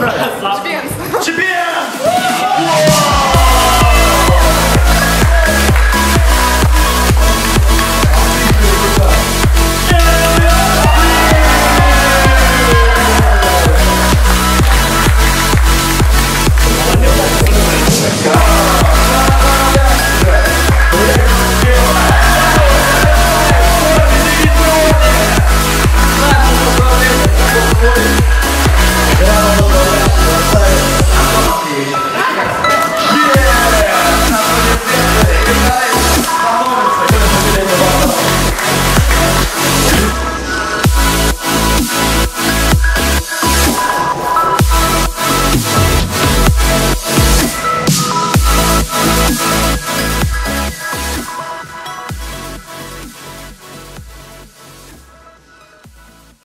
Right.